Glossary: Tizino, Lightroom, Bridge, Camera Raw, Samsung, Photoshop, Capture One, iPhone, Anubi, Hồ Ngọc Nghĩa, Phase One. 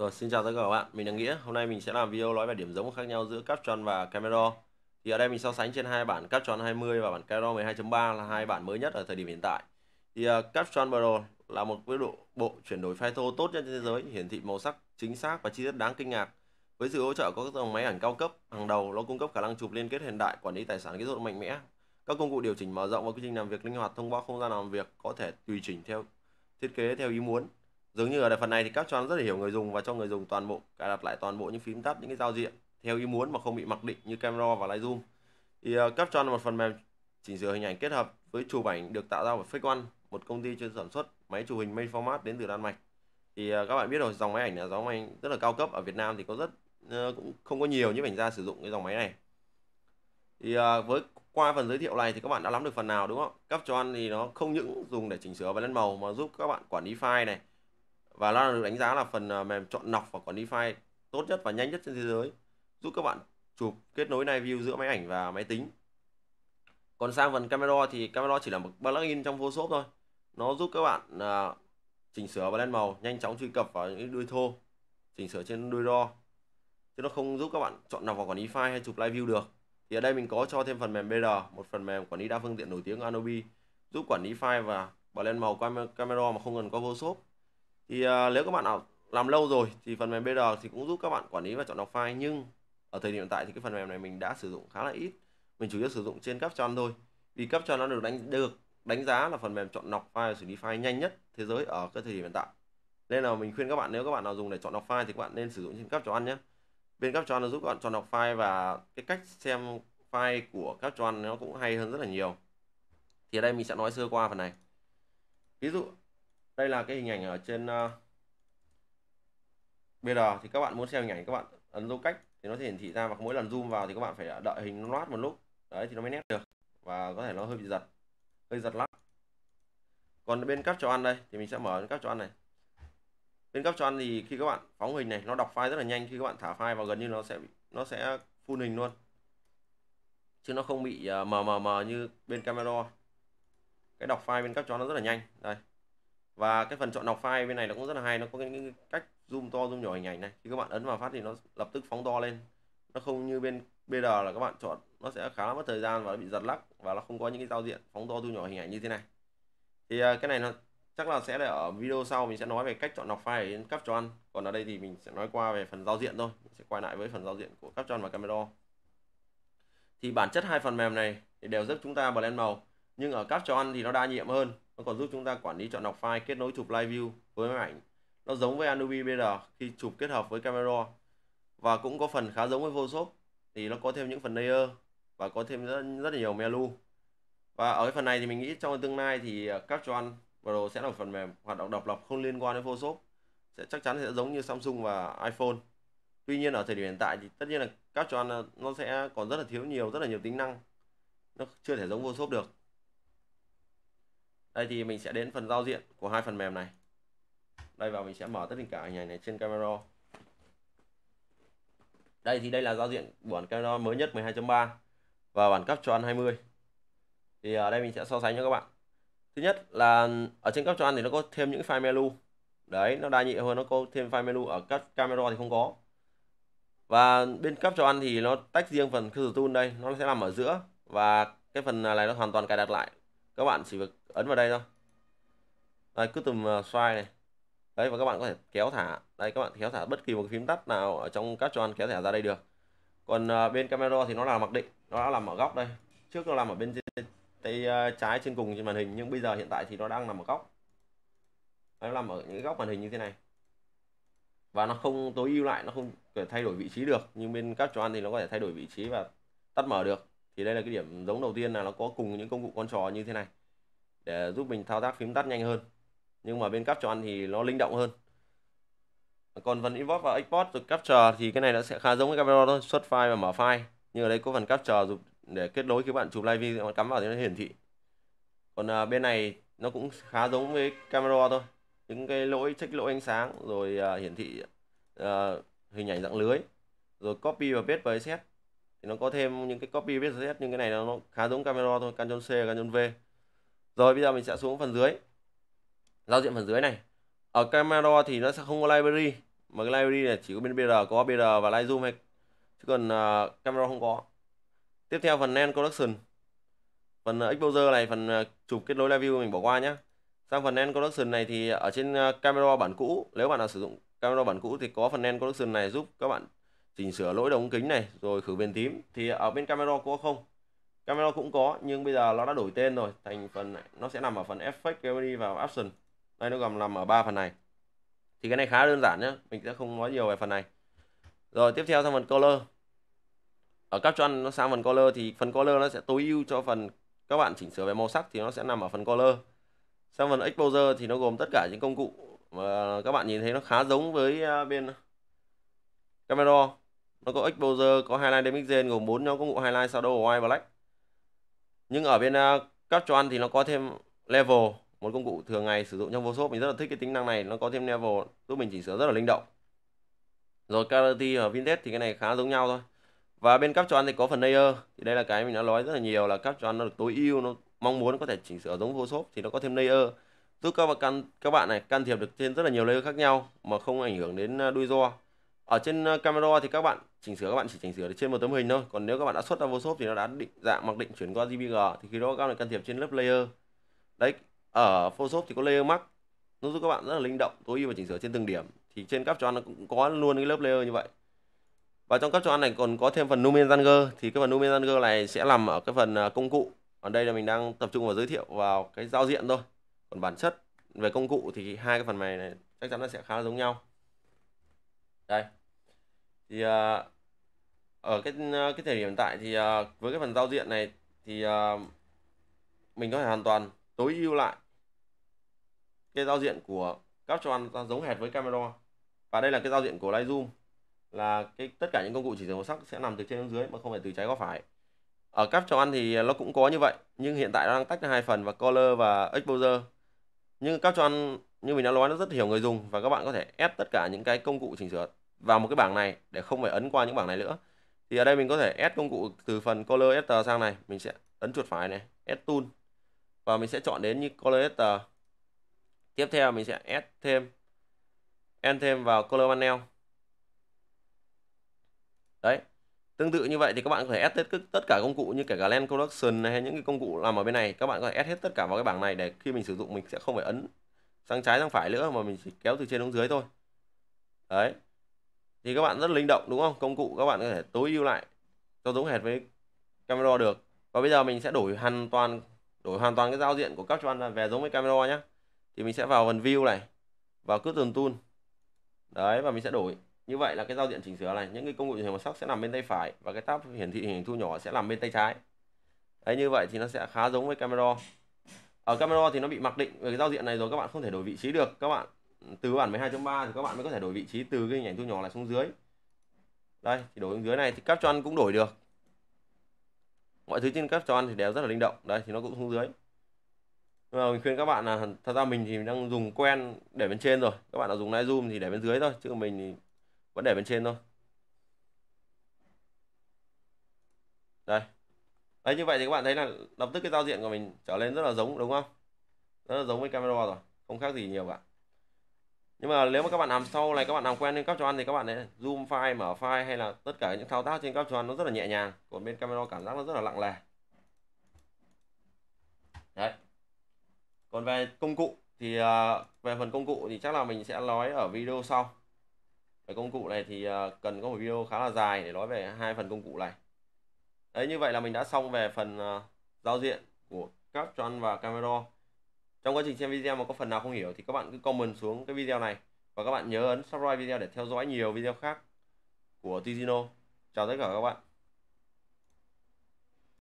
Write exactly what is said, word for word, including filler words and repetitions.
Rồi, xin chào tất cả các bạn, mình là Nghĩa. Hôm nay mình sẽ làm video nói về điểm giống khác nhau giữa Capture One và Camera Raw. Thì ở đây mình so sánh trên hai bản Capture One hai mươi và bản Camera Raw mười hai chấm ba là hai bản mới nhất ở thời điểm hiện tại. Thì uh, Capture One Pro là một cái độ bộ chuyển đổi photo tốt nhất trên thế giới, hiển thị màu sắc chính xác và chi tiết đáng kinh ngạc. Với sự hỗ trợ của các dòng máy ảnh cao cấp hàng đầu, nó cung cấp khả năng chụp liên kết hiện đại, quản lý tài sản kỹ thuật mạnh mẽ. Các công cụ điều chỉnh mở rộng và quy trình làm việc linh hoạt thông qua không gian làm việc có thể tùy chỉnh theo thiết kế theo ý muốn. Dường như ở phần này thì Capture One rất là hiểu người dùng và cho người dùng toàn bộ cài đặt lại toàn bộ những phím tắt, những cái giao diện theo ý muốn mà không bị mặc định như Camera Raw và Lightroom. Thì uh, Capture One là một phần mềm chỉnh sửa hình ảnh kết hợp với chụp ảnh được tạo ra bởi Phase One, một công ty chuyên sản xuất máy chụp hình main format đến từ Đan Mạch. Thì uh, các bạn biết rồi, dòng máy ảnh là dòng máy ảnh rất là cao cấp, ở Việt Nam thì có rất uh, cũng không có nhiều những ảnh gia sử dụng cái dòng máy này. Thì uh, với qua phần giới thiệu này thì các bạn đã nắm được phần nào đúng không? Capture One thì nó không những dùng để chỉnh sửa và lên màu mà giúp các bạn quản lý file này. Và nó được đánh giá là phần mềm chọn lọc và quản lý file tốt nhất và nhanh nhất trên thế giới, giúp các bạn chụp kết nối live view giữa máy ảnh và máy tính. Còn sang phần Camera Raw thì Camera Raw chỉ là một plugin trong Photoshop thôi. Nó giúp các bạn uh, chỉnh sửa và lên màu, nhanh chóng truy cập vào những đuôi thô, chỉnh sửa trên đuôi raw, chứ nó không giúp các bạn chọn lọc và quản lý file hay chụp live view được. Thì ở đây mình có cho thêm phần mềm bê rờ, một phần mềm quản lý đa phương tiện nổi tiếng của Anubi, giúp quản lý file và bỏ lên màu qua Camera Raw mà không cần có Photoshop. Thì uh, nếu các bạn nào làm lâu rồi thì phần mềm bê rờ thì cũng giúp các bạn quản lý và chọn lọc file, nhưng ở thời điểm hiện tại thì cái phần mềm này mình đã sử dụng khá là ít. Mình chủ yếu sử dụng trên Capture One thôi. Vì Capture One nó được đánh được đánh giá là phần mềm chọn lọc file và xử lý file nhanh nhất thế giới ở cái thời điểm hiện tại. Nên là mình khuyên các bạn, nếu các bạn nào dùng để chọn lọc file thì các bạn nên sử dụng trên Capture One nhé. Bên Capture One nó giúp các bạn chọn lọc file và cái cách xem file của Capture One nó cũng hay hơn rất là nhiều. Thì ở đây mình sẽ nói sơ qua phần này. Ví dụ đây là cái hình ảnh ở trên uh, bê rờ, thì các bạn muốn xem hình ảnh các bạn ấn dấu cách thì nó sẽ hiển thị ra, và mỗi lần zoom vào thì các bạn phải đợi hình nó loát một lúc đấy thì nó mới nét được, và có thể nó hơi bị giật, hơi giật lắm. Còn bên Capture One đây thì mình sẽ mở Capture One này. Bên Capture One thì khi các bạn phóng hình này nó đọc file rất là nhanh, khi các bạn thả file vào gần như nó sẽ nó sẽ full hình luôn, chứ nó không bị uh, mờ mờ mờ như bên Camera. Cái đọc file bên Capture One nó rất là nhanh đây. Và cái phần chọn lọc file bên này nó cũng rất là hay, nó có cái, cái cách zoom to zoom nhỏ hình ảnh này. Khi các bạn ấn vào phát thì nó lập tức phóng to lên. Nó không như bên bê rờ là các bạn chọn nó sẽ khá là mất thời gian và nó bị giật lắc, và nó không có những cái giao diện phóng to zoom nhỏ hình ảnh như thế này. Thì cái này nó chắc là sẽ là ở video sau mình sẽ nói về cách chọn lọc file đến Capture One. Còn ở đây thì mình sẽ nói qua về phần giao diện thôi. Mình sẽ quay lại với phần giao diện của Capture One và Camera Raw. Thì bản chất hai phần mềm này thì đều giúp chúng ta blend màu, nhưng ở Capture One thì nó đa nhiệm hơn. Nó còn giúp chúng ta quản lý chọn lọc file, kết nối chụp live view với máy ảnh. Nó giống với Anubi bê rờ khi chụp kết hợp với Camera Raw, và cũng có phần khá giống với Photoshop. Thì nó có thêm những phần layer và có thêm rất, rất là nhiều menu. Và ở cái phần này thì mình nghĩ trong tương lai thì Capture One Pro sẽ là một phần mềm hoạt động độc lập không liên quan đến Photoshop, sẽ chắc chắn sẽ giống như Samsung và iPhone. Tuy nhiên ở thời điểm hiện tại thì tất nhiên là Capture One nó sẽ còn rất là thiếu nhiều, rất là nhiều tính năng, nó chưa thể giống Photoshop được. Đây thì mình sẽ đến phần giao diện của hai phần mềm này. Đây, và mình sẽ mở tất cả hình ảnh này trên Camera Raw. Đây thì đây là giao diện của bản Camera Raw mới nhất mười hai chấm ba và bản Capture One hai mươi. Thì ở đây mình sẽ so sánh cho các bạn. Thứ nhất là ở trên Capture One thì nó có thêm những file menu. Đấy, nó đa nhiệm hơn, nó có thêm file menu, ở các Camera Raw thì không có. Và bên Capture One thì nó tách riêng phần Capture Tool đây, nó sẽ nằm ở giữa, và cái phần này nó hoàn toàn cài đặt lại. Các bạn chỉ việc ấn vào đây thôi. Đây, cứ tùm slide này. Đấy, và các bạn có thể kéo thả. Đây, các bạn kéo thả bất kỳ một cái phím tắt nào ở trong Capture One kéo thả ra đây được. Còn uh, bên Camera Raw thì nó là mặc định, nó đã làm ở góc đây. Trước nó làm ở bên trên, tay uh, trái trên cùng trên màn hình, nhưng bây giờ hiện tại thì nó đang nằm ở góc. Đấy, nó nằm ở những góc màn hình như thế này. Và nó không tối ưu lại, nó không thể thay đổi vị trí được, nhưng bên Capture One thì nó có thể thay đổi vị trí và tắt mở được. Thì đây là cái điểm giống đầu tiên, là nó có cùng những công cụ con trò như thế này để giúp mình thao tác phím tắt nhanh hơn. Nhưng mà bên Capture One thì nó linh động hơn. Còn phần import và export rồi capture thì cái này nó sẽ khá giống với Camera thôi, xuất file và mở file. Nhưng ở đây có phần capture giúp để kết nối khi bạn chụp live video, bạn cắm vào thì nó hiển thị. Còn bên này nó cũng khá giống với Camera thôi. Những cái lỗi check lỗi ánh sáng, rồi hiển thị uh, hình ảnh dạng lưới, rồi copy và paste và reset. Thì nó có thêm những cái copy và reset, nhưng cái này nó, nó khá giống Camera thôi, Ctrl C, Ctrl V. Rồi bây giờ mình sẽ xuống phần dưới, giao diện phần dưới này. Ở Camera Raw thì nó sẽ không có library, Mà cái live này chỉ có bên bê rờ, có bê rờ và Lightroom hay, chứ còn uh, camera không có. Tiếp theo phần End Production, phần Exposure này, phần chụp kết nối live view mình bỏ qua nhé. Sang phần End Production này thì ở trên camera bản cũ, nếu bạn nào sử dụng camera bản cũ thì có phần End Production này giúp các bạn chỉnh sửa lỗi đồng kính này, rồi khử viền tím. Thì ở bên camera có không? Camera cũng có, nhưng bây giờ nó đã đổi tên rồi, thành phần này. Nó sẽ nằm ở phần Effect, Gallery và Option. Đây, nó gồm nằm ở ba phần này. Thì cái này khá đơn giản nhé, mình sẽ không nói nhiều về phần này. Rồi tiếp theo sang phần Color. Ở Capture One nó sang phần Color thì phần Color nó sẽ tối ưu cho phần các bạn chỉnh sửa về màu sắc, thì nó sẽ nằm ở phần Color. Sang phần Exposure thì nó gồm tất cả những công cụ mà các bạn nhìn thấy nó khá giống với bên Camera Raw. Nó có Exposure, có Highlight, Demixen, gồm bốn nhóm công cụ Highlight, Shadow, White, Black. Nhưng ở bên Capture One thì nó có thêm Level, một công cụ thường ngày sử dụng trong Photoshop. Mình rất là thích cái tính năng này, nó có thêm Level giúp mình chỉnh sửa rất là linh động. Rồi Clarity và Vintage thì cái này khá giống nhau thôi. Và bên Capture One thì có phần Layer, thì đây là cái mình đã nói rất là nhiều là Capture One nó được tối ưu, nó mong muốn có thể chỉnh sửa giống Photoshop thì nó có thêm Layer giúp các bạn các bạn này can thiệp được trên rất là nhiều layer khác nhau mà không ảnh hưởng đến đuôi do. Ở trên camera thì các bạn chỉnh sửa, các bạn chỉ chỉnh sửa được trên một tấm hình thôi, còn nếu các bạn đã xuất ra Photoshop thì nó đã định dạng mặc định chuyển qua giê pê giê, thì khi đó các bạn can thiệp trên lớp Layer. Đấy, ở Photoshop thì có Layer Mask, nó giúp các bạn rất là linh động, tối ưu và chỉnh sửa trên từng điểm. Thì trên Capture One nó cũng có luôn cái lớp Layer như vậy. Và trong Capture One này còn có thêm phần Numeranger, thì cái phần Numeranger này sẽ nằm ở cái phần công cụ. Ở đây là mình đang tập trung vào giới thiệu vào cái giao diện thôi. Còn bản chất về công cụ thì hai cái phần này, này chắc chắn nó sẽ khá là giống nhau. Đây. Thì uh, ở cái cái thời điểm hiện tại thì uh, với cái phần giao diện này thì uh, mình có thể hoàn toàn tối ưu lại cái giao diện của Capture One giống hệt với Camera. Và đây là cái giao diện của Lightroom, là cái tất cả những công cụ chỉ dùng màu sắc sẽ nằm từ trên xuống dưới mà không phải từ trái qua phải. Ở Capture One thì nó cũng có như vậy, nhưng hiện tại nó đang tách ra hai phần, và Color và Exposure. Nhưng Capture One như mình đã nói nó rất hiểu người dùng, và các bạn có thể ép tất cả những cái công cụ chỉnh sửa vào một cái bảng này để không phải ấn qua những bảng này nữa. Thì ở đây mình có thể ép công cụ từ phần Color Editor sang này, mình sẽ ấn chuột phải này, Add Tool, và mình sẽ chọn đến như Color Editor. Tiếp theo mình sẽ add thêm add thêm vào Color Panel. Đấy. Tương tự như vậy thì các bạn có thể add hết tất cả công cụ, như kể cả Lens Production hay những cái công cụ làm ở bên này, các bạn có thể add hết tất cả vào cái bảng này để khi mình sử dụng mình sẽ không phải ấn sang trái sang phải nữa, mà mình chỉ kéo từ trên xuống dưới thôi. Đấy. Thì các bạn rất linh động đúng không? Công cụ các bạn có thể tối ưu lại cho giống hệt với Camera được. Và bây giờ mình sẽ đổi hoàn toàn đổi hoàn toàn cái giao diện của Capture One về giống với Camera nhé. Thì mình sẽ vào phần View này, vào Custom Tool. Đấy, và mình sẽ đổi. Như vậy là cái giao diện chỉnh sửa này, những cái công cụ chỉnh sửa màu sắc sẽ nằm bên tay phải, và cái tab hiển thị hình thu nhỏ sẽ nằm bên tay trái. Đấy, như vậy thì nó sẽ khá giống với Camera. Ở Camera thì nó bị mặc định về cái giao diện này rồi, các bạn không thể đổi vị trí được. Các bạn từ bản mười hai chấm ba thì các bạn mới có thể đổi vị trí từ cái hình ảnh thu nhỏ này xuống dưới. Đây, thì đổi xuống dưới này thì Capture One cũng đổi được. Mọi thứ trên Capture One thì đều rất là linh động. Đây thì nó cũng xuống dưới. Mà mình khuyên các bạn là thật ra mình thì đang dùng quen để bên trên rồi. Các bạn đã dùng Lightroom thì để bên dưới thôi, chứ mình thì vẫn để bên trên thôi. Đây. Đấy, như vậy thì các bạn thấy là lập tức cái giao diện của mình trở lên rất là giống đúng không? Rất là giống với Camera rồi, không khác gì nhiều bạn. Nhưng mà nếu mà các bạn làm sau này, các bạn làm quen lên Capture One thì các bạn ấy zoom file, mở file hay là tất cả những thao tác trên Capture One nó rất là nhẹ nhàng, còn bên Camera cảm giác nó rất là lặng lè. Đấy. Còn về công cụ thì về phần công cụ thì chắc là mình sẽ nói ở video sau. Về công cụ này thì cần có một video khá là dài để nói về hai phần công cụ này. Đấy, như vậy là mình đã xong về phần giao diện của Capture One và Camera. Trong quá trình xem video mà có phần nào không hiểu thì các bạn cứ comment xuống cái video này, và các bạn nhớ ấn subscribe video để theo dõi nhiều video khác của Tizino. Chào tất cả các bạn.